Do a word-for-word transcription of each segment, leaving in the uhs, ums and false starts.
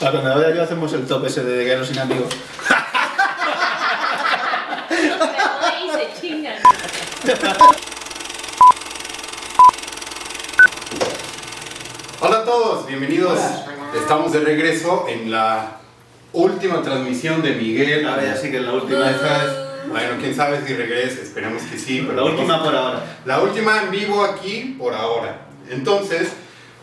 Ahora, cuando vaya yo hacemos el top ese de quedarnos sin amigos. Se chingan. Hola a todos, bienvenidos. Hola. Estamos de regreso en la última transmisión de Miguel. Ahora ya sí que es la última. Esas, bueno, quién sabe si regrese, esperemos que sí. Pero la última por ahora. La última en vivo aquí por ahora. Entonces,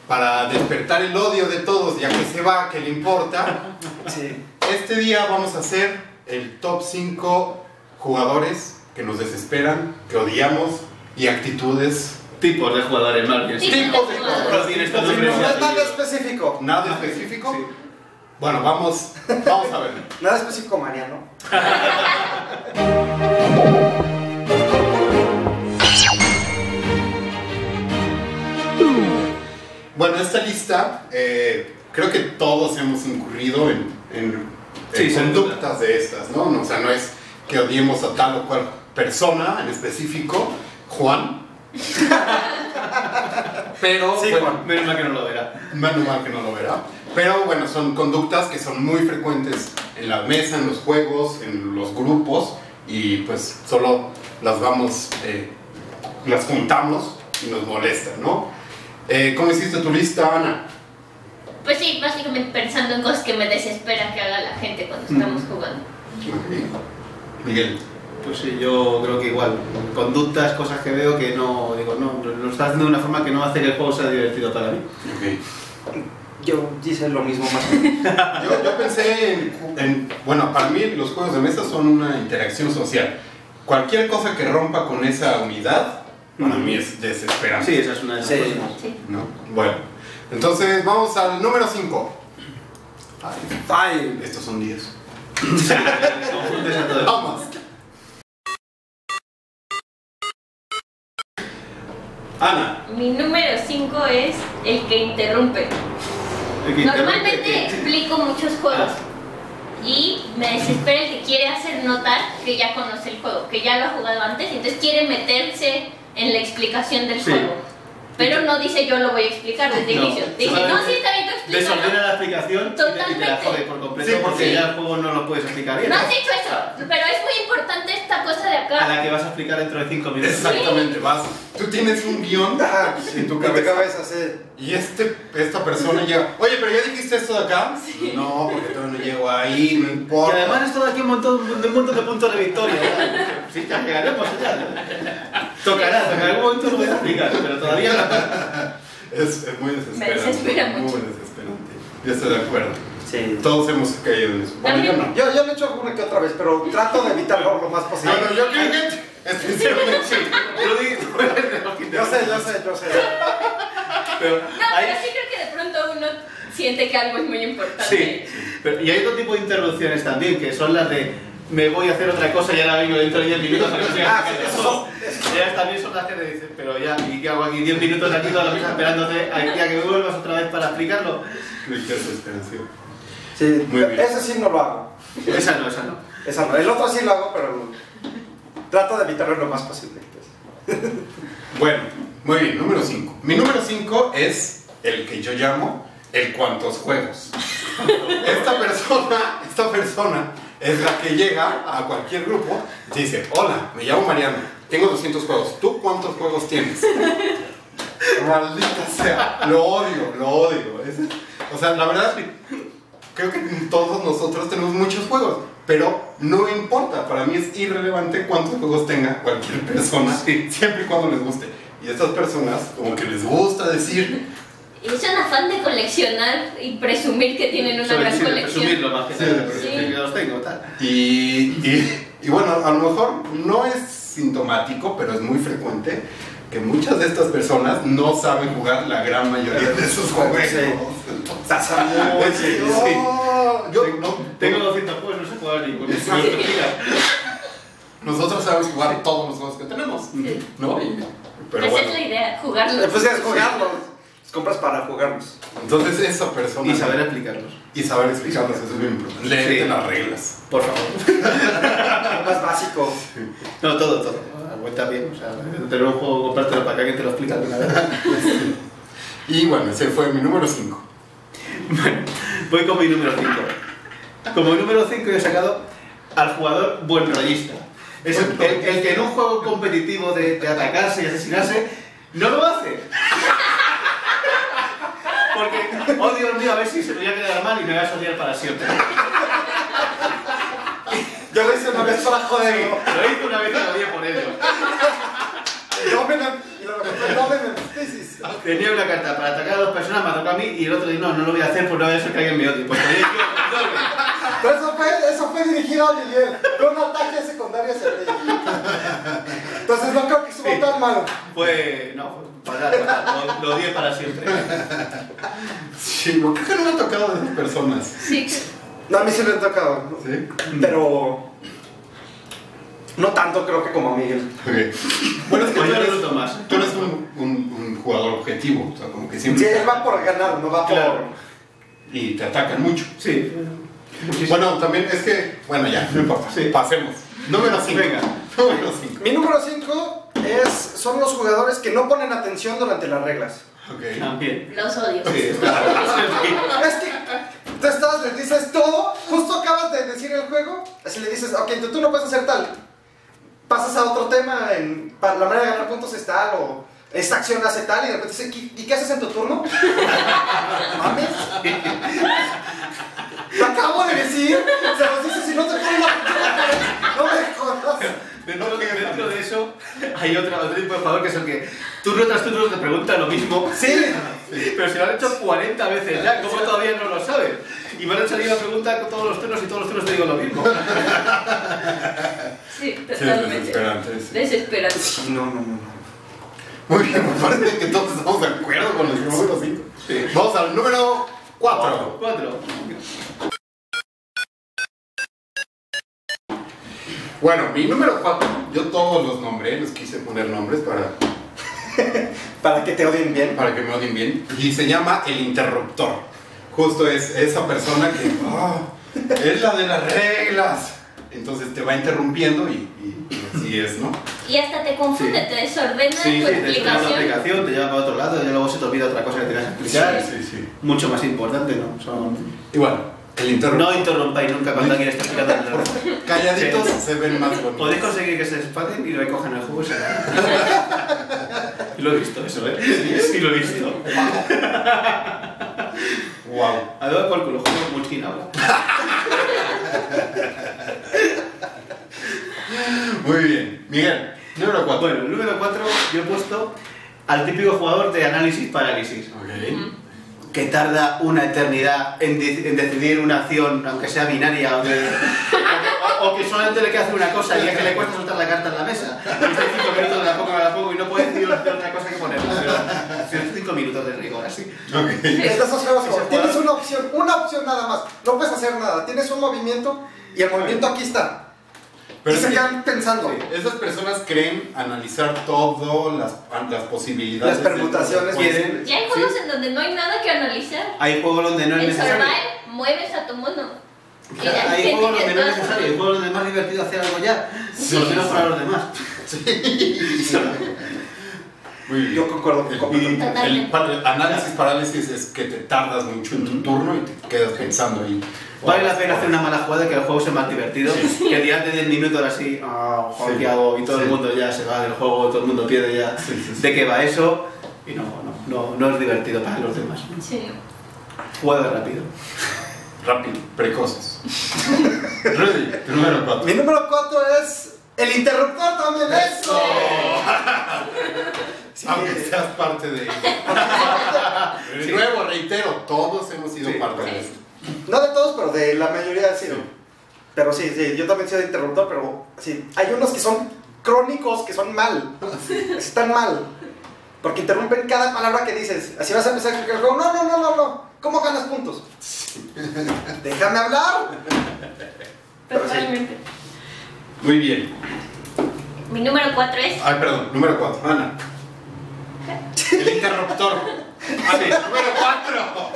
para despertar el odio de todos, ya que se va, que le importa, sí. Este día vamos a hacer el top cinco jugadores que nos desesperan, que odiamos y actitudes. Tipos de jugadores, más bien. Tipos de jugadores. No es nada específico. ¿Nada específico? Sí. Bueno, vamos, vamos a ver. Nada específico, Mariano. Bueno, esta lista, eh, creo que todos hemos incurrido en, en, sí, en conductas de estas, ¿no? O sea, no es que odiemos a tal o cual persona en específico, Juan. Pero sí, bueno, bueno, menos mal que no lo verá. Menos mal que no lo verá. Pero bueno, son conductas que son muy frecuentes en la mesa, en los juegos, en los grupos. Y pues solo las vamos, eh, las juntamos y nos molesta, ¿no? Eh, ¿Cómo hiciste tu lista, Ana? Pues sí, básicamente pensando en cosas que me desespera que haga la gente cuando mm. estamos jugando. Okay. Miguel. Pues sí, yo creo que igual, conductas, cosas que veo que no, digo, no, lo está haciendo de una forma que no hace que el juego sea divertido para mí. Okay. Yo hice lo mismo más o menos. yo, yo pensé en, en, bueno, para mí los juegos de mesa son una interacción social. Cualquier cosa que rompa con esa unidad, para mí es desesperante. Sí, esa es una de las cosas. Sí. ¿No? Bueno, entonces vamos al número cinco. Estos son diez. Vamos. Ana. Mi número cinco es el que interrumpe. El que Normalmente interrumpe. explico muchos juegos ah. y me desespera el que quiere hacer notar que ya conoce el juego, que ya lo ha jugado antes, entonces quiere meterse en la explicación del sí. juego. Pero no dice yo lo voy a explicar desde no, el inicio. Dice, no, sí, está bien, tú explícalo. Desordena la explicación y te la jode por completo sí, porque sí. ya el juego no lo puedes explicar bien. No has dicho eso, pero es muy importante esta cosa de acá. A la que vas a explicar dentro de cinco minutos. Exactamente, sí. vas. Tú tienes un guión en tu cabeza. Y este, esta persona llega, oye, pero ya dijiste esto de acá. Sí. No, porque todavía no llego ahí, no importa. Y además esto de aquí un montón, un montón de puntos de victoria. Sí, ya llegaremos, ya. Tocarás, en algún momento lo voy a explicar, pero todavía no. Es, es muy desesperante. Me desespera mucho. Muy desesperante. Yo estoy de acuerdo. Sí. Todos hemos caído en eso. Bueno, yo, no. yo, yo lo he hecho alguna que otra vez, pero trato de evitarlo lo más posible. No, no, yo creo que... Es sinceramente, sí. Yo digo, yo sé, yo sé, yo sé. Pero, no, hay... pero sí creo que de pronto uno siente que algo es muy importante. Sí, pero, y hay otro tipo de interrupciones también, que son las de... me voy a hacer otra cosa y ahora vengo dentro de diez minutos a que no siga eso. Ya también son las que te dicen, pero ya, ¿y qué hago aquí? diez minutos aquí toda la mesa esperándote aquí a que vuelvas otra vez para explicarlo. Sí, muy bien. Ese sí no lo hago. Esa no, esa no. Esa no. El otro sí lo hago, pero trato de evitarlo lo más posible. Entonces. Bueno, muy bien, número cinco. Mi número cinco es el que yo llamo el cuantos juegos. Esta persona, esta persona... es la que llega a cualquier grupo y dice, hola, me llamo Mariano, tengo doscientos juegos, ¿tú cuántos juegos tienes? Maldita sea, lo odio, lo odio. Es, o sea, la verdad, creo que todos nosotros tenemos muchos juegos, pero no importa, para mí es irrelevante cuántos juegos tenga cualquier persona, siempre y cuando les guste. Y estas personas, como que les gusta decir... es un afán de coleccionar y presumir que tienen una gran colección. Presumirlo más que nada, porque sí. los tengo, tal. Y, y, y bueno, a lo mejor no es sintomático, pero es muy frecuente que muchas de estas personas no saben jugar la gran mayoría de sus juegos. Tengo doscientos juegos, no sé jugar ninguno. Nosotros sabemos jugar todos los juegos que tenemos. Sí. ¿No? Pero esa bueno. es la idea, jugarlos. Pues es jugarlos. Compras para jugarlos. Entonces esa persona... y saber explicarlos. Y saber explicarlos, eso es muy importante. Leer sí. las reglas. Por favor. Lo más básico. Sí. No, todo, todo. Aguanta bien, o sea, tener un juego, comprártelo para acá que te lo explica. Sí. Y bueno, ese fue mi número cinco. Bueno, Voy con mi número cinco. Como número cinco yo he sacado al jugador buenrollista. Es el, el, el que en un juego competitivo de, de atacarse y asesinarse no lo hace. Porque, oh Dios mío, a ver si se me voy a quedar mal y me voy a asociar para siempre. Yo lo hice una vez para joderlo. Lo hice una vez y lo voy a ponerlo. Yo me tenía una carta para atacar a dos personas, me tocó a mí y el otro dijo, no, no lo voy a hacer por no voy a hacer que alguien me odie. Pues tenía yo el doble. Pero eso fue, eso fue dirigido a Miguel, con un ataque secundario hacia Miguel. Entonces no creo que estuvo sí. tan malo. Pues no, fatal, fatal, lo odié para siempre. Sí, ¿por qué no me ha tocado de esas personas? Sí. No, a mí sí me han tocado. Sí. Pero... no tanto creo que como a Miguel. Okay. Bueno, es que tú eres, tú eres un, un, un jugador objetivo, o sea, como que siempre... Sí, él va por ganar, no va claro. por... Y te atacan mucho. Sí. Muchísimo. Bueno, también es que... bueno, ya, no importa. Sí. Pasemos. Número cinco. Venga. Número cinco. Mi número cinco es... son los jugadores que no ponen atención durante las reglas. Ok. También. Los odio. Sí, claro. Es que... tú estás, le dices todo, justo acabas de decir el juego, así le dices, ok, tú, tú no puedes hacer tal. Pasas a otro tema, en, para la manera de ganar puntos es tal, o esta acción hace tal, y de repente dices, ¿y, ¿y qué haces en tu turno? ¿Mames? Te acabo de decir, se los dices y no te pones la... no me jodas. Dentro, dentro de eso hay otro, otro tipo de jugador que es el que turno tras turno te pregunta lo mismo. Sí, pero si lo han hecho cuarenta veces ya, ¿cómo todavía no lo sabes? Y me han hecho la pregunta con todos los turnos y todos los turnos te digo lo mismo. Sí, totalmente. Desesperante. Sí, no, no, no. Muy bien, me parece que todos estamos de acuerdo con el número cinco. Sí. Vamos al número cuatro. cuatro. Bueno, mi número cuatro, yo todos los nombré, les quise poner nombres para... para que te odien bien. Para que me odien bien. Y se llama el interruptor. Justo es esa persona que... oh, es la de las reglas. Entonces te va interrumpiendo y, y, y así es, ¿no? Y hasta te confunde, sí. te desordena sí, tu sí, explicación. Te explicación, te lleva para otro lado y luego se te olvida otra cosa que tenías que explicar. Sí, sí, sí. Mucho más importante, ¿no? O sea, igual. No interrumpáis nunca cuando alguien está explicando el reloj. Calladitos sí. se ven más bonitos. Podéis conseguir que se espaden y recojan el juego. Y lo he visto eso, ¿eh? Sí, sí lo he visto. Wow. Wow. Además, por culo, juego con Mulkin ahora. Muy bien. Miguel, número cuatro. Bueno, el número cuatro yo he puesto al típico jugador de análisis-parálisis. Ok. Mm. Que tarda una eternidad en, de en decidir una acción, aunque sea binaria, o que, o, o que solamente le queda hacer una cosa y es que le cuesta soltar la carta en la mesa. Y son cinco minutos de la poco a la poco y no puede decidir otra cosa que ponerla. Pero son cinco minutos de rigor, así. Okay. Estas dos cosas, tienes una opción, una opción nada más. No puedes hacer nada. Tienes un movimiento y el movimiento aquí está. Pero y se quedan pensando. Sí, esas personas creen analizar todo, las, las posibilidades. Las permutaciones. Pueden, y hay juegos sí. en donde no hay nada que analizar. Hay juegos donde no es necesario. En survival mueves a tu mono. Hay juegos donde no es necesario. Hay juegos donde es más divertido hacer algo ya. Sí. Por lo menos para los demás. Sí. Sí. Muy bien. Yo concuerdo con el, el análisis parálisis es que te tardas mucho en tu turno y te quedas pensando ahí. Vale la pena hacer una mala jugada que el juego sea más divertido, sí. que tirarte diez minutos así, ah, oh, sí. ¿qué hago? Y todo sí. el mundo ya se va del juego, todo el mundo pierde ya sí, sí, sí. de qué va eso, y no, no, no, no es divertido para los demás. ¿En serio? Jugada rápido. Rápido, precoces. Rudy, tu número cuatro. Mi número cuatro es el interruptor también, eso. Sí. Aunque seas parte de ello. De sí. nuevo, reitero, todos hemos sido sí. parte de esto. No de todos, pero de la mayoría sí. sí. Pero sí, sí, yo también soy de interruptor, pero sí. Hay unos que son crónicos, que son mal. Están mal. Porque interrumpen cada palabra que dices. Así vas a empezar a explicar el juego. No, no, no, no, no. ¿Cómo ganas puntos? Déjame hablar. Totalmente. Sí. Muy bien. Mi número cuatro es... ay, perdón, número cuatro, Ana. El interruptor. A ver, número cuatro.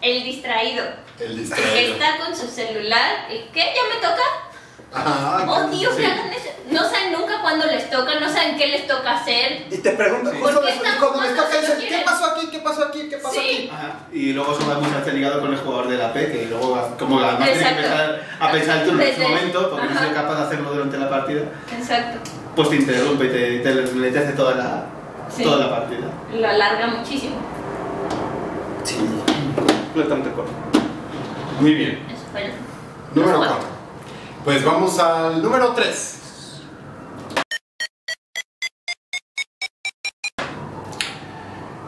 El distraído. El distraído. Está con su celular. ¿Qué? ¿Ya me toca? Ah, oh, Dios, sí. no saben nunca cuándo les toca, no saben qué les toca hacer. Y te preguntan, sí. Cuando les toca, dicen, ¿qué pasó aquí? ¿Qué pasó aquí? ¿Qué pasó sí. aquí? Ajá. Y luego eso va mucho ligado con el jugador de la P, que luego, como además tienes que empezar a pensar tú en ese momento, porque ajá. no soy capaz de hacerlo durante la partida. Exacto. Pues te interrumpe y te, te, te, te hace toda la, sí. toda la partida. Lo alarga muchísimo. Sí, completamente corto. Muy bien. Eso fue el... Número cuatro. Pues vamos al número tres.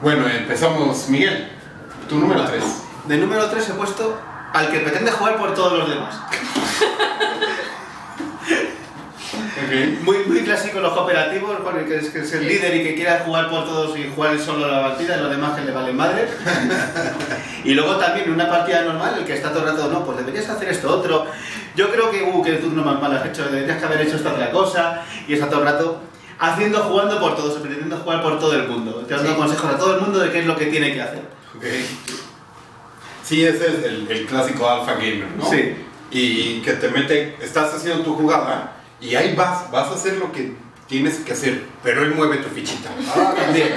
Bueno, empezamos, Miguel. Tu número tres. De número tres he puesto al que pretende jugar por todos los demás. Okay. Muy, muy clásico los cooperativos, que es, que es el líder y que quiera jugar por todos y jugar solo la partida, los demás que le valen madre. Y luego también una partida normal, el que está todo el rato, no, pues deberías hacer esto otro. Yo creo que, uh, que tú no más mal has hecho, deberías que haber hecho esta otra cosa. Y está todo el rato haciendo, jugando por todos, pretendiendo jugar por todo el mundo. Te dando sí. consejos a todo el mundo de qué es lo que tiene que hacer. Okay. Sí, ese es el, el clásico alpha gamer, ¿no? Sí. Y que te mete, estás haciendo tu jugada, y ahí vas, vas a hacer lo que tienes que hacer, pero él mueve tu fichita. Ah, también.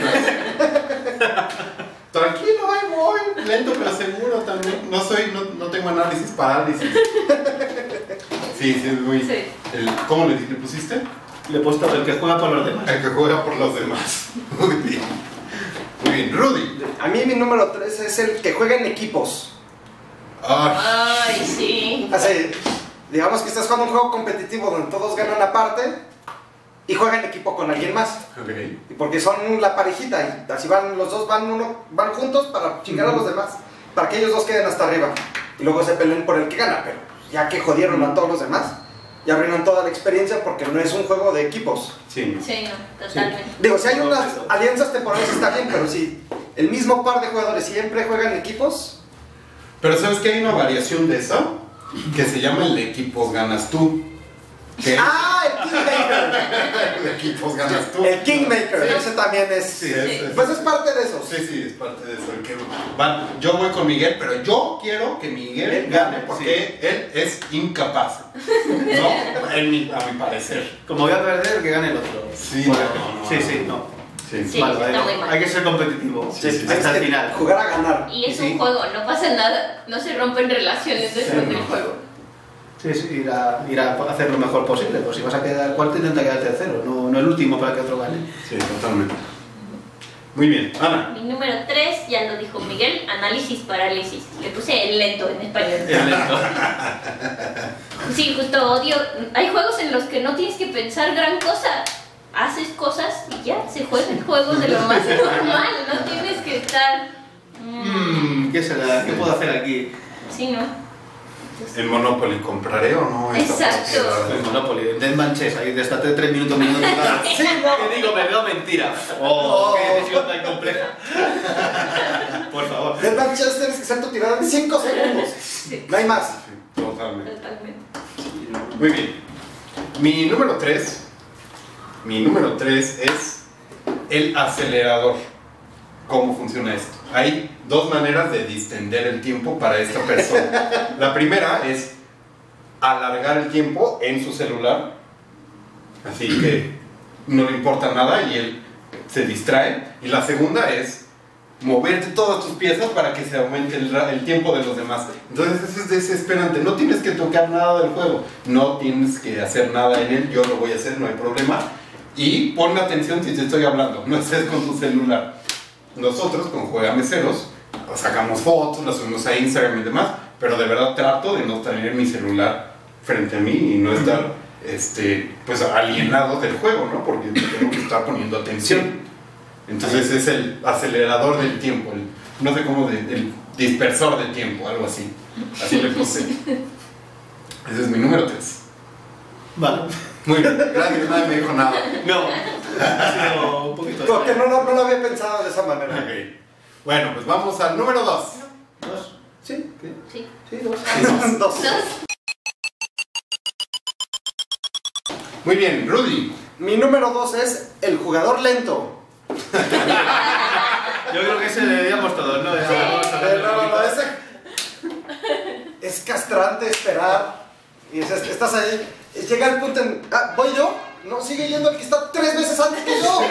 Tranquilo, ahí voy, lento pero seguro también. No soy, no, no tengo análisis, parálisis. Sí, sí, es muy... Sí. El, ¿cómo le, le pusiste? Le he puesto el que juega por los demás. El que juega por los demás. Muy bien. Muy bien, Rudy. A mí mi número tres es el que juega en equipos. Ay, Ay sí. Así, digamos que estás jugando un juego competitivo donde todos ganan aparte y juegan equipo con alguien más. Okay. Y porque son la parejita y así van los dos, van uno, van juntos para chingar uh-huh. a los demás, para que ellos dos queden hasta arriba y luego se peleen por el que gana, pero ya que jodieron uh-huh. a todos los demás y arruinan toda la experiencia porque no es un juego de equipos. Sí, sí, no, totalmente. Sí. Digo, si hay no, unas no. alianzas temporales está bien, pero si el mismo par de jugadores siempre juegan equipos. Pero ¿sabes que hay una variación de eso? Que se llama el equipos ganas tú. ¿Qué? ¡Ah! El Kingmaker. El equipos ganas tú. El Kingmaker, sí. Ese también es, sí, es, es. Pues es parte de eso. Sí, sí, es parte de eso. El que, va, yo voy con Miguel, pero yo quiero que Miguel, Miguel gane porque sí. él es incapaz. No, él, a mi parecer. Como voy a perder, que gane el otro. Sí, bueno, no, no, sí, sí, no. Sí, sí, vale, está muy mal. Hay que ser competitivo sí, sí, sí, hasta el final. Jugar a ganar. Y es sí. un juego, no pasa nada, no se rompen relaciones después sí, del juego. Sí, sí, ir a, ir a hacer lo mejor posible. Pues si vas a quedar cuarto, intenta quedar tercero, no, no el último para que otro gane. Sí, totalmente. Muy bien, Ana. Mi número tres, ya lo dijo Miguel, análisis parálisis. Le puse el lento en español. El lento. Sí, justo odio. Hay juegos en los que no tienes que pensar gran cosa. Haces cosas y ya, se juega el juego de lo más normal, no tienes que estar... Mmm, ¿qué será? ¿Qué puedo hacer aquí? Sí, ¿no? Entonces... ¿El Monopoly compraré o no? Exacto. El Monopoly, el Dead Man Chess, ahí destate tres minutos, minutos y sí, no. Que digo, me veo mentira. Oh, oh. Qué decisión tan compleja. Por favor. Dead Man Chess tienes que ser tu tirada en cinco segundos. Sí. No hay más. Sí, totalmente. Totalmente. Muy bien. Mi número tres... Mi número tres es el acelerador. ¿Cómo funciona esto? Hay dos maneras de distender el tiempo para esta persona. La primera es alargar el tiempo en su celular. Así que no le importa nada y él se distrae. Y la segunda es moverte todas tus piezas para que se aumente el, el tiempo de los demás. Entonces eso es desesperante. No tienes que tocar nada del juego. No tienes que hacer nada en él. Yo lo voy a hacer, no hay problema. Y ponme atención si te estoy hablando, no estés con tu celular. Nosotros con Juega Meseros sacamos fotos, las subimos a Instagram y demás, pero de verdad trato de no tener mi celular frente a mí y no estar este, pues, alienado del juego, ¿no? Porque tengo que estar poniendo atención. Entonces es el acelerador del tiempo, el, no sé cómo, de, el dispersor del tiempo, algo así. Así le puse. Ese es mi número tres. Vale. Muy bien, gracias, nadie me dijo nada. No, no un poquito. Porque no, no, no lo había pensado de esa manera. Okay. Bueno, pues vamos al número dos. ¿Dos? ¿Sí? ¿Qué? Sí. Sí, dos. Dos. Dos. Muy bien, Rudy. Mi número dos es el jugador lento. Yo creo que ese le debíamos todos, ¿no? Sí. No, no, no, ese... Es castrante esperar. Y es, estás ahí... Llega el punto en... Ah, voy yo, no, sigue yendo el que está tres veces antes que yo.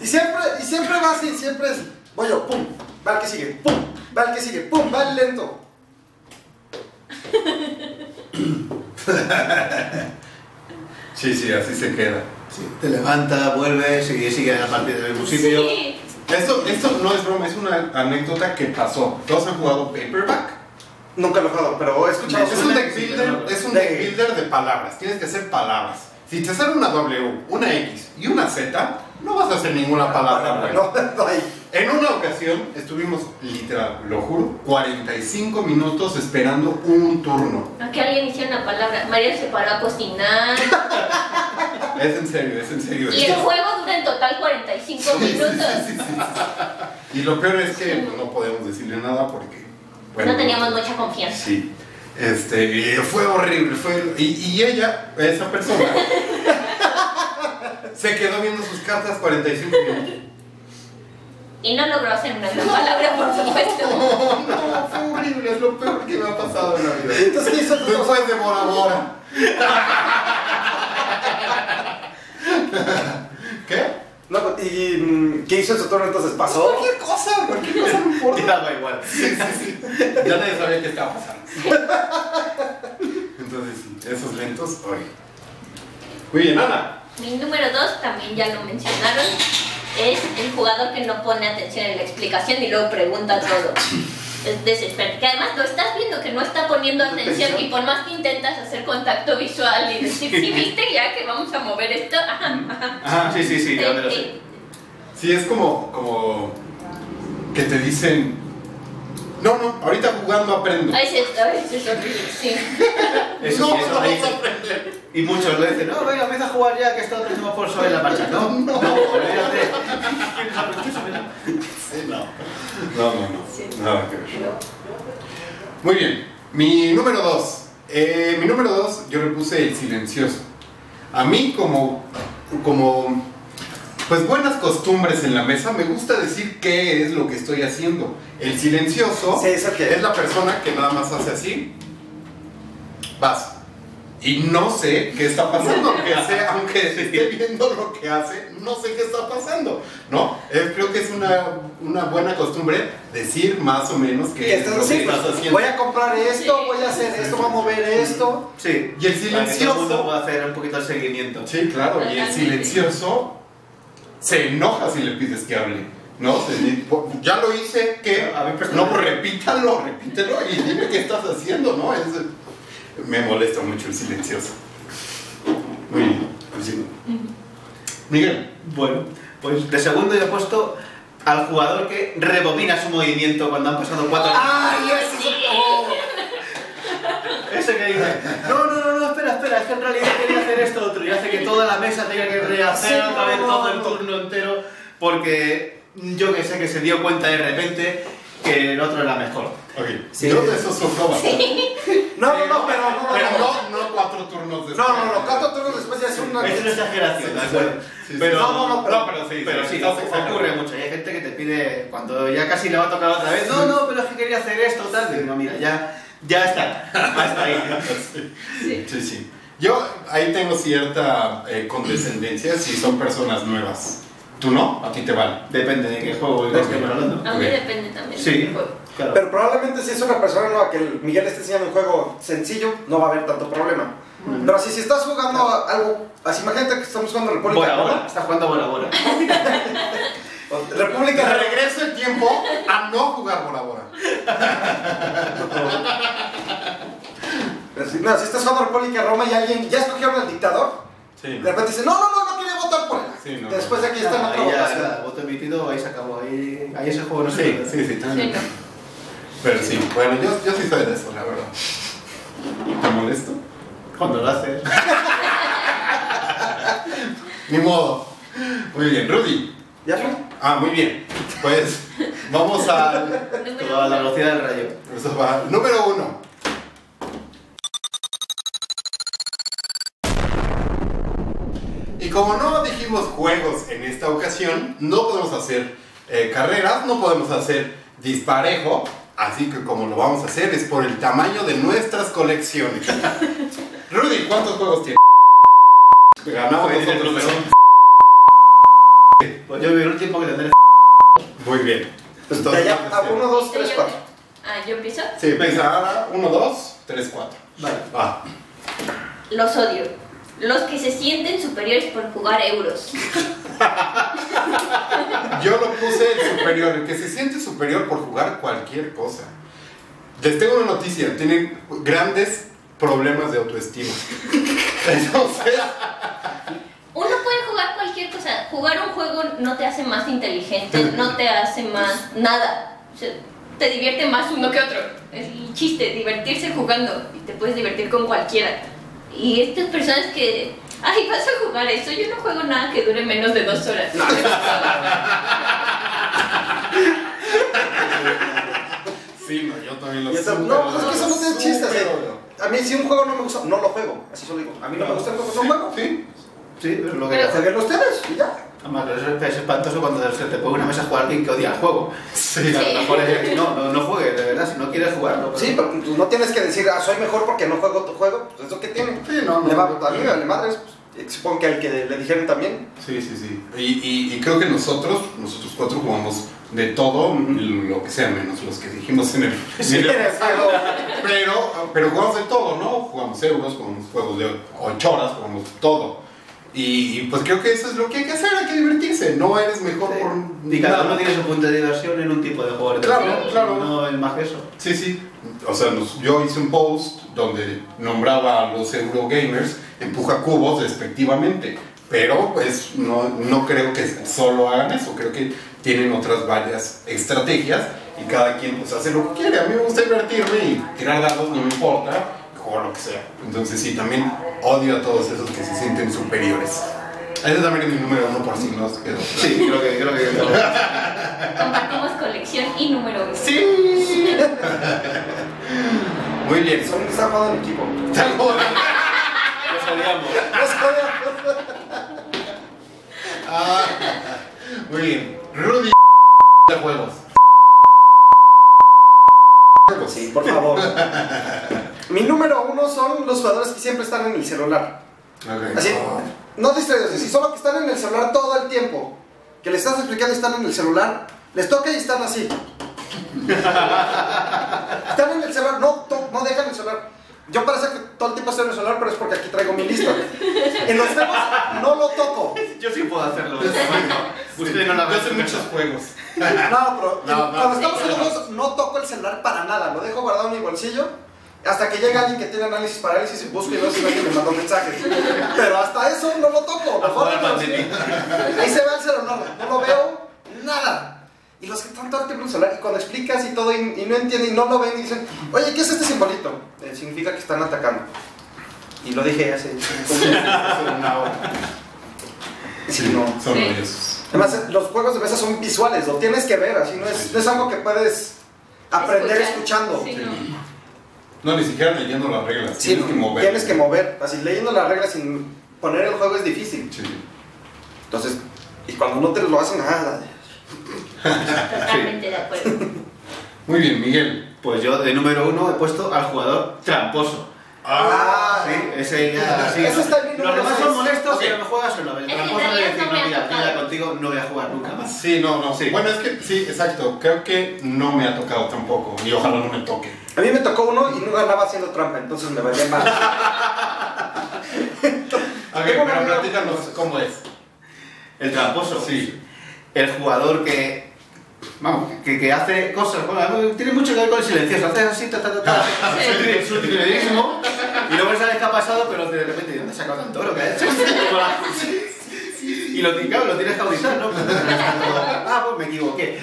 Y siempre, y siempre va así, siempre es, voy yo, pum, va el que sigue, pum, va el que sigue, pum, va el lento. Sí, sí, así se queda. Sí, te levanta, vuelve, sigue, sigue a partir del principio. Sí. Esto, esto no es broma, es una anécdota que pasó. ¿Todos han jugado Paperback? Nunca lo he jugado, pero he escuchado. Es un deck builder, es un deck builder de palabras. Tienes que hacer palabras. Si te sale una W, una X y una Z, no vas a hacer ninguna palabra. No, no hay. En una ocasión estuvimos, literal, lo juro, cuarenta y cinco minutos esperando un turno. ¿A que alguien hiciera una palabra? María se paró a cocinar. Es en serio, es en serio. Y el juego dura en total cuarenta y cinco minutos. Sí, sí, sí, sí. Y lo peor es que no podemos decirle nada porque... Bueno, no teníamos mucha confianza. Sí. Este, fue horrible, fue... Y, y ella, esa persona, se quedó viendo sus cartas cuarenta y cinco minutos. Y no logró hacer una gran palabra, por supuesto. No, no, fue horrible, es lo peor que me ha pasado en la vida. Entonces, eso no fue de Bora Bora. ¿Qué? No, ¿y qué hizo en su turno entonces? ¿Pasó? Pues cualquier cosa, cualquier cosa no importa. Ya da igual. Sí, sí, sí. Ya nadie sabía qué estaba pasando. Entonces, esos lentos hoy. Muy bien, Ana. Mi número dos, también ya lo mencionaron, es el jugador que no pone atención en la explicación y luego pregunta todo. Es desesperante. Que además lo estás viendo que no está poniendo atención y por más que intentas hacer contacto visual y decir, sí, viste ya que vamos a mover esto. Ajá, sí, sí, sí, ya me lo sé. Sí, es como, como que te dicen, no, no, ahorita jugando aprendo. Ay, sí, es horrible, sí. Eso, no, eso, ahí, y muchos le dicen, no, venga, empieza a jugar ya que está el próximo por sobre la marcha. No, no, no, no, no, no. Muy bien, mi número dos. Eh, mi número dos, yo le puse el silencioso. A mí como, como, pues buenas costumbres en la mesa, me gusta decir qué es lo que estoy haciendo. El silencioso sí, es, okay. es la persona que nada más hace así. Vas. Y no sé qué está pasando, aunque, sea, aunque esté viendo lo que hace, no sé qué está pasando, ¿no? Eh, creo que es una, una buena costumbre decir más o menos qué es lo que estás haciendo. Voy a comprar esto, voy a hacer esto, voy a mover esto. Sí. Y el silencioso va a hacer un poquito de seguimiento. Sí, claro. Y el silencioso se enoja si le pides que hable, ¿no? Ya lo hice, ¿qué? A ver, no, pues repítalo, repítelo y dime qué estás haciendo, ¿no? Es... Me molesta mucho el silencioso. Muy bien, sigo. Miguel. Bueno, pues de segundo yo he puesto al jugador que rebobina su movimiento cuando han pasado cuatro minutos. ¡Ay, eso! Oh. Ese que dice, no, no, no, no, espera, espera, es que en realidad quería hacer esto otro y hace que toda la mesa tenga que rehacer sí, otra vez no, todo el turno entero porque yo que sé que se dio cuenta de repente que el otro era mejor. Ok, sí. Yo de esos sufro bastante. Sí. No, no, no, pero no, pero no, no cuatro turnos después. No, no, no, cuatro turnos después ya es una... Es una exageración, ¿de acuerdo? Pero no, no, pero, no, pero sí, pero sí, sí ocurre mucho. Y hay gente que te pide, cuando ya casi le va a tocar otra vez, no, no, pero es que quería hacer esto, tal, y no, mira, ya, ya está, hasta ahí. Sí, sí, sí. Yo ahí tengo cierta eh, condescendencia si son personas nuevas. ¿Tú no? ¿A ti te vale? Depende de qué juego de que hablando. A mí okay. depende también sí. de qué juego. Claro. Pero probablemente si es una persona nueva que Miguel esté enseñando un juego sencillo, no va a haber tanto problema. Mm -hmm. Pero si, si estás jugando claro. algo, así imagínate que estamos jugando República. Bora Bora, está jugando Bora Bora. República, regreso el tiempo a no jugar Bora Bora. No, no, si estás jugando República Roma y alguien ya escogieron al dictador, sí. de repente dice, no, no, no, no quería votar por él. Sí, no, después de aquí está la otra votación. Voto emitido, ahí se acabó, ahí, ahí ese juego no se sí, sí, sí, sí. Pero sí, bueno, yo, yo sí soy de eso, la verdad. ¿Te molesto? Cuando lo haces. Ni modo. Muy bien, Rudy. ¿Ya fue? Ah, muy bien. Pues vamos a toda la velocidad del rayo. Eso va. Número uno. Y como no dijimos juegos en esta ocasión, no podemos hacer eh, carreras, no podemos hacer disparejo, así que como lo vamos a hacer es por el tamaño de nuestras colecciones. Rudy, ¿cuántos juegos tienes? Ganamos nosotros, pero... Pues yo viví un tiempo que tendré. Muy bien. Entonces, ya, a uno, dos, tres, cuatro. Ah, ¿yo empiezo? Sí, empieza ahora. uno, dos, tres, cuatro. Vale. Va. Los odio. Los que se sienten superiores por jugar euros. Yo lo puse el superior, el que se siente superior por jugar cualquier cosa. Les tengo una noticia, tienen grandes problemas de autoestima. Entonces... Uno puede jugar cualquier cosa, jugar un juego no te hace más inteligente, no te hace más nada. O sea, te divierte más uno que otro. Es el chiste, divertirse jugando, y te puedes divertir con cualquiera. Y estas personas que... Ay, vas a jugar eso, yo no juego nada que dure menos de dos horas. No. Sí, no, yo también lo sé. No, no, es que eso no tiene chistes. A mí si un juego no me gusta, no lo juego. Así solo digo, a mí no, no me gusta el juego, no juego. Sí, sí, pero lo que hagan ustedes y ya. Además, es espantoso cuando se te pone una mesa a jugar a alguien que odia el juego. Sí, a lo mejor es que no, no, no juegues, de verdad, si no quieres jugarlo. Pero... Sí, pero tú no tienes que decir, ah, soy mejor porque no juego tu juego, pues eso que tiene. Sí, no, no. Le va a vida, le madres, pues, supongo que al que le dijeron también. Sí, sí, sí. Y, y, y creo que nosotros, nosotros cuatro jugamos de todo, lo que sea, menos los que dijimos en el... Sí, en el... Pero, pero jugamos de todo, ¿no? Jugamos euros, jugamos juegos de ocho horas, jugamos todo. Y, y pues creo que eso es lo que hay que hacer, hay que divertirse, no eres mejor sí. por... Y cada uno tiene su punto de diversión en un tipo de juego. Claro, sí, claro. No es más que eso. Sí, sí. O sea, nos, yo hice un post donde nombraba a los Eurogamers empuja cubos respectivamente, pero pues no, no creo que solo hagan eso, creo que tienen otras varias estrategias y cada quien pues hace lo que quiere. A mí me gusta divertirme y tirar dados no me importa, o lo que sea. Entonces sí, también odio a todos esos que se sienten superiores. Ese también es mi número uno por signos. Sí, creo que... Creo que compartimos colección y número uno. Sí. Muy bien. Son está jugando en equipo. Está jugando. Nos odiamos. Nos odiamos. Ah, muy bien. Rudy de juegos. Sí, por favor. Mi número uno son los jugadores que siempre están en el celular. Okay, así, no distraídos, así, solo que están en el celular todo el tiempo. Que les estás explicando y están en el celular, les toca y están así. Están en el celular, no, no dejan el celular. Yo parece que todo el tiempo estoy en el celular, pero es porque aquí traigo mi lista. En los temas no lo toco. Yo sí puedo hacerlo. Ustedes no la ven. Yo sé muchos juegos. No, pero no, no, cuando estamos en los juegos no toco el celular para nada. Lo dejo guardado en mi bolsillo hasta que llega alguien que tiene análisis parálisis y busco y veo si alguien me mandó mensajes. Pero hasta eso no lo toco. Mejor no. Ahí se va el celular, no lo veo, nada. Y los que están todo el tiempo en el celular, y cuando explicas y todo, y, y no entienden, y no lo ven, y dicen, oye, ¿qué es este simbolito? Eh, significa que están atacando. Y lo dije hace, hace una hora. Sí, no. Son ellos. Además, los juegos de mesa son visuales, lo tienes que ver, así no es, no es algo que puedes aprender escuchando. Sí, no. no, ni siquiera leyendo las reglas, sí, tienes que mover. Tienes que mover, así leyendo las reglas sin poner el juego es difícil. Sí. Entonces, y cuando no te lo hacen, nada. Totalmente de acuerdo. Muy bien, Miguel. Pues yo de número uno he puesto al jugador tramposo. Ah, sí, ese ya. Sí, eso está bien. Los demás son molestos, pero no juegas solo. El tramposo es decir, no, mira, mira, contigo no voy a jugar nunca más. Sí, no, no, sí. Bueno, es que sí, exacto. Creo que no me ha tocado tampoco. Y ojalá no me toque. A mí me tocó uno y no ganaba haciendo trampa, entonces me valía mal. Ok, pero platícanos cómo es. El tramposo. Sí. El jugador que, vamos, que, que hace cosas, bueno, tiene mucho que ver con el silencioso, hace así, ta, ta, ta, ta, es un trilerismo, y luego sabes qué ha pasado, pero de repente, ¿de dónde has sacado tanto oro que has hecho? Y lo, claro, lo tienes que auditar, ¿no? Ah, pues me equivoqué.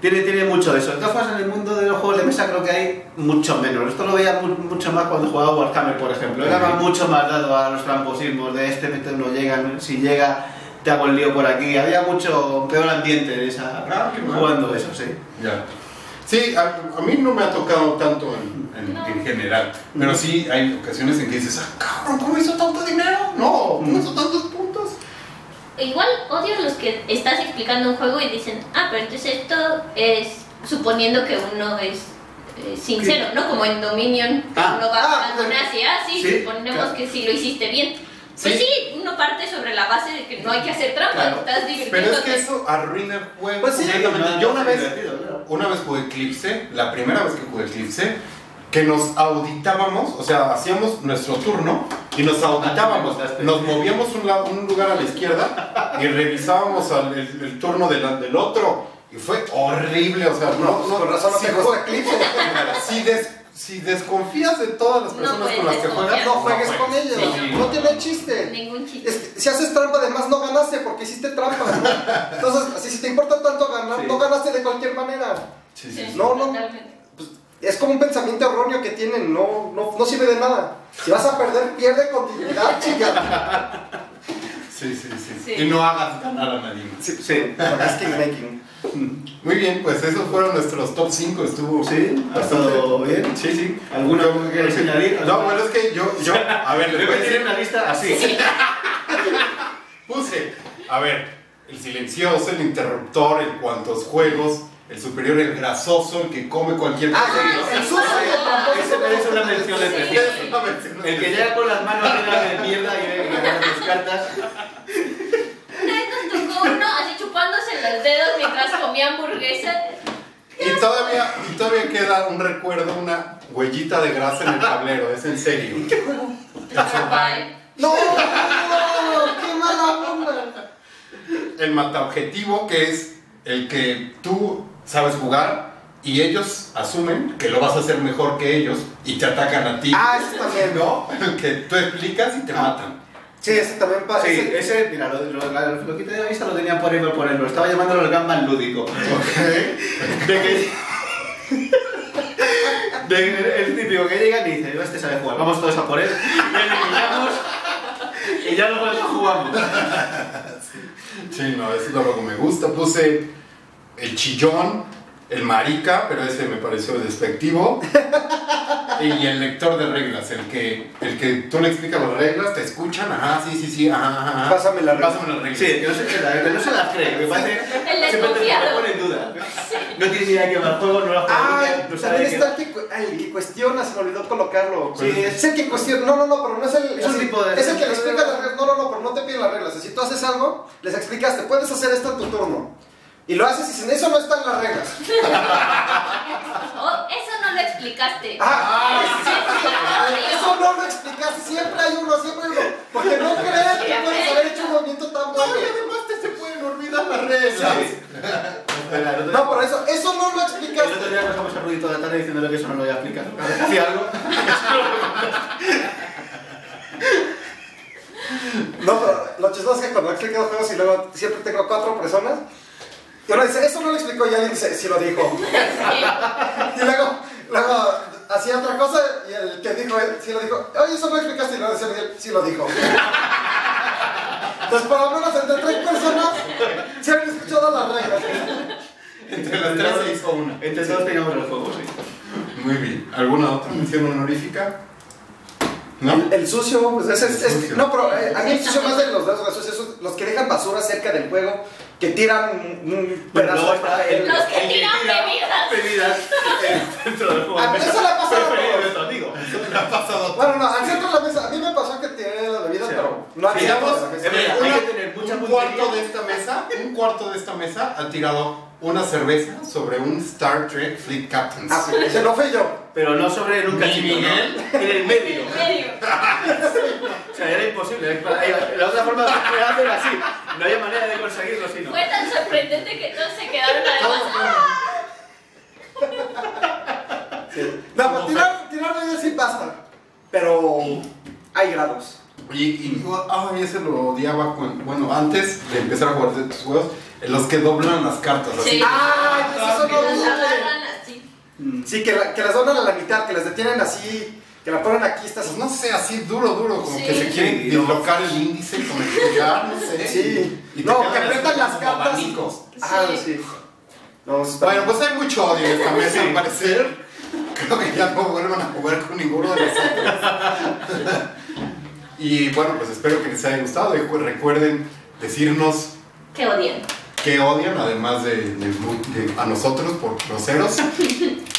Tiene, tiene mucho de eso. De todas formas, en el mundo de los juegos de mesa creo que hay mucho menos. Esto lo veía mu mucho más cuando jugaba Warhammer, por ejemplo. Era mucho más dado a los tramposismos de este, no llegan, si llega... Te hago el lío por aquí, había mucho peor ambiente de esa, ah, jugando mal. Eso, sí. Ya. Sí, a, a mí no me ha tocado tanto en, en, no. en general, pero sí hay ocasiones en que dices, ah, cabrón, ¿cómo hizo tanto dinero? No, ¿cómo hizo tantos puntos? Igual odio los que estás explicando un juego y dicen, ah, pero entonces esto es suponiendo que uno es eh, sincero, ¿qué? ¿No? Como en Dominion, ah, uno va ah, a Asia, sí, suponemos claro. que si lo hiciste bien. Pues sí. sí, uno parte sobre la base de que no hay que hacer trampa, claro. estás divirtiéndote. Pero es que eso arruina el juego. Pues sí, no, yo una vez, claro. una vez jugué Eclipse, la primera vez que jugué Eclipse, que nos auditábamos, o sea, hacíamos nuestro turno y nos auditábamos, nos movíamos un, lado, un lugar a la izquierda y revisábamos al, el, el turno del, del otro y fue horrible, o sea, no, no, con razón no te gusta Eclipse. Si después Si desconfías de todas las personas no con las que juegas, no juegues no, con ellas. Sí, no, no tiene chiste. Ningún chiste. Es que si haces trampa, además no ganaste porque hiciste trampa. ¿No? Entonces, si te importa tanto ganar, sí. no ganaste de cualquier manera. Sí, sí, sí. No, no. Pues, es como un pensamiento erróneo que tienen. No, no, no sirve de nada. Si vas a perder, pierde con dignidad, chica. Sí, sí, sí, sí. Y no hagas ganar a nadie. Sí, sí. Making. Muy bien, pues esos fueron nuestros top cinco. Estuvo sí, ha estado bien. Sí, sí. ¿Alguna cosa que añadir? No, bueno, es que yo, yo a ver, le voy a decir una lista así. Sí. Puse, a ver, el silencioso, el interruptor, el cuantos juegos, el superior, el grasoso, el que come cualquier cosa. Ah, el sucio. Ese es una mención especial. El que llega con las manos llenas de mierda y agarra sus cartas. Los dedos mientras comía hamburguesa. Y todavía, y todavía queda un recuerdo, una huellita de grasa en el tablero, es en serio. No, no, qué mala onda. El mataobjetivo, que es el que tú sabes jugar y ellos asumen que lo vas a hacer mejor que ellos y te atacan a ti. Ah, eso también, ¿no? El que tú explicas y te ah. matan. Sí, ese también pasa. Sí, ese, ese mira, lo, lo, lo, lo quité de la vista, lo tenía por ahí por ponerlo. Estaba llamándolo el Gamban lúdico. Ok. De que, de, el típico que llega y dice: este sabe jugar, vamos todos a por él. Y ya, y ya luego lo jugamos. Sí, no, eso es lo que me gusta. Puse el chillón, el marica, pero ese me pareció despectivo. Y el lector de reglas, el que, el que tú le explicas las reglas, te escuchan, ajá, sí, sí, sí, ajá, ajá, ajá. Pásame las reglas. Pásame las reglas. Sí, que no se, que la, que no se las cree, me parece. El siempre te pone en duda. Sí. No tienes idea que va el juego, no lo ah, no sabe que... está el que, ay, el que cuestiona, se me olvidó colocarlo. Sí, sí, es el que cuestiona, no, no, no, pero no es el... Es, el, tipo de es el que le explica las reglas, no, no, no, pero no te piden las reglas. Si tú haces algo, les explicas, te puedes hacer esto en tu turno. Y lo haces y dicen, eso no está en las reglas. Oh, eso no lo explicaste. Ah, sí, sí, sí, eso no lo explicaste. Siempre hay uno, siempre hay uno. Porque no crees que puedes haber hecho un movimiento tan bueno. No, y además te se pueden olvidar las reglas. Sí. No, por eso, eso no lo explicaste. El otro día nos vamos a Rudito de la tarde diciéndole que eso no lo había explicado. ¿Hace algo? No, pero lo chistoso es que cuando explico los juegos y luego siempre tengo cuatro personas. Y uno dice, eso no lo explicó, y alguien dice, sí lo dijo. Sí. Y luego, luego hacía otra cosa, y el que dijo, sí lo dijo, oye, eso no lo explicaste, y luego decía Miguel, sí lo dijo. Entonces, por lo menos entre tres personas, se han escuchado las reglas. Entre las tres se hizo una. Entre todos teníamos los juegos, sí. Muy bien. ¿Alguna otra mención honorífica? ¿No? El, el sucio, pues ese es, es, no, pero eh, a mí el sucio más de los dedos graciosos, los que dejan basura cerca del juego, que tiran un pedazo no, de el, los que el, tiran bebidas. A mí eso le ha pasado a todos. Bueno, no, al centro de la mesa, a mí me pasó que tiré la bebida, sí, pero no ha tirado. Un cuarto de esta mesa, un cuarto de esta mesa ha tirado una cerveza sobre un Star Trek Fleet Captains. Ah, sí, ese no fui yo. Pero no sobre un cachito, ¿no? En el medio. En el medio. O sea, era imposible. La otra forma de hacerlo así. No había manera de conseguirlo, sino. Fue tan sorprendente que todos se quedaron además. Sí. No, pues tirar, tirar medio sin pasta. Pero hay grados. Oye, y a mí se lo odiaba cuando, bueno, antes de empezar a jugar de tus juegos, los que doblan las cartas. Así. Sí. ¡Ah! Eso no las doblan así. Sí, que, la, que las doblan a la mitad, que las detienen así, que la ponen aquí, estas, pues no sé, así duro, duro, como sí. que se quieren dislocar el índice con el pulgar, no sé. Sí. Y no, que apretan las cartas. Sí. Ah, sí. No, bueno, pues hay mucho odio en esta mesa, al parecer. Creo que ya no vuelvan a jugar con ninguno de nosotros. Y bueno, pues espero que les haya gustado. Y recuerden decirnos que odian. Que odian, además de, de, de a nosotros por groseros.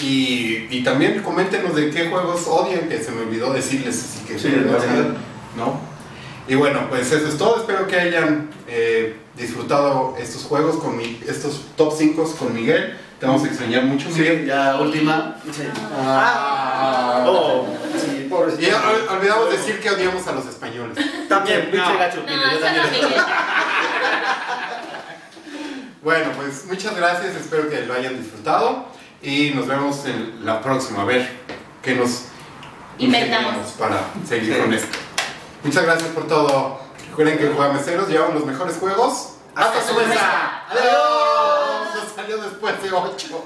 Y, y también coméntenos de qué juegos odian, que se me olvidó decirles, así que sí, no, ¿no? Y bueno, pues eso es todo. Espero que hayan eh, disfrutado estos juegos, con mi, estos top cinco con Miguel. Te vamos a extrañar mucho, Miguel. Sí, ya última. Sí. Ah, oh. Sí, y ol, olvidamos decir que odiamos a los españoles. También, pinche no. gacho. No, yo también. No, bueno, pues muchas gracias. Espero que lo hayan disfrutado. Y nos vemos en la próxima, a ver qué nos inventamos para seguir sí. con esto. Muchas gracias por todo. Recuerden que Juega Meseros llevamos los mejores juegos hasta, hasta su mesa. mesa. ¡Adiós! Nos salió después de ocho.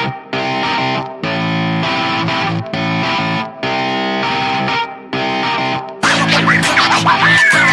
down.